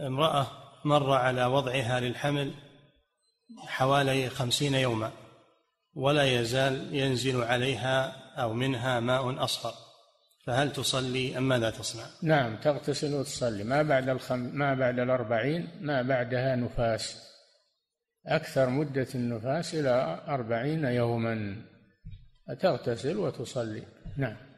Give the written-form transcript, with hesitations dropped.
امرأة مر على وضعها للحمل حوالي 50 يوما ولا يزال ينزل عليها أو منها ماء أصفر، فهل تصلي أم ماذا تصنع؟ نعم، تغتسل وتصلي. ما بعد 40 ما بعدها نفاس، أكثر مدة النفاس إلى 40 يوما، تغتسل وتصلي. نعم.